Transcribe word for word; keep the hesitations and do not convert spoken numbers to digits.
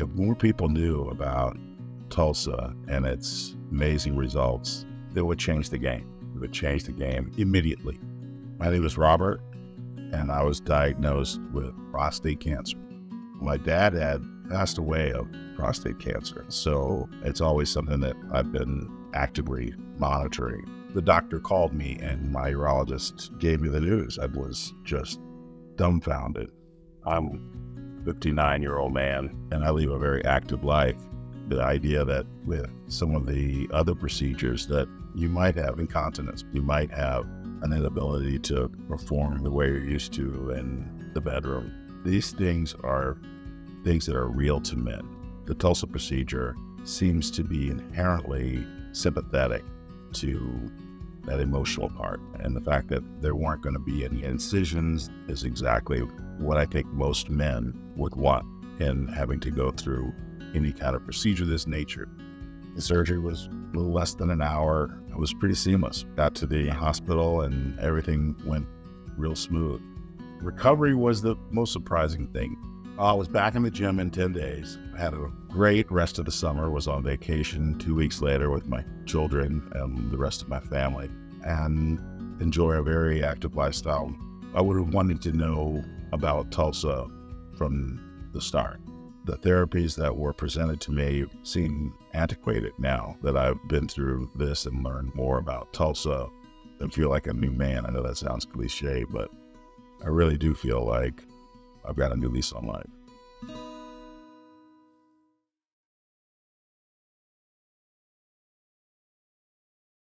if more people knew about TULSA and its amazing results, it would change the game. It would change the game immediately. My name is Robert, and I was diagnosed with prostate cancer. My dad had passed away of prostate cancer, so it's always something that I've been actively monitoring. The doctor called me, and my urologist gave me the news. I was just dumbfounded. I'm a fifty-nine-year-old man, and I live a very active life. The idea that with some of the other procedures that you might have incontinence, you might have an inability to perform the way you're used to in the bedroom. These things are things that are real to men. The TULSA procedure seems to be inherently sympathetic to that emotional part. And the fact that there weren't going to be any incisions is exactly what I think most men would want in having to go through any kind of procedure of this nature. The surgery was a little less than an hour. It was pretty seamless. Got to the hospital and everything went real smooth. Recovery was the most surprising thing. I was back in the gym in ten days. I had a great rest of the summer, was on vacation two weeks later with my children and the rest of my family, and enjoy a very active lifestyle. I would have wanted to know about TULSA from the start. The therapies that were presented to me seem antiquated now that I've been through this and learned more about TULSA. I feel like a new man. I know that sounds cliche, but I really do feel like I've got a new lease on life.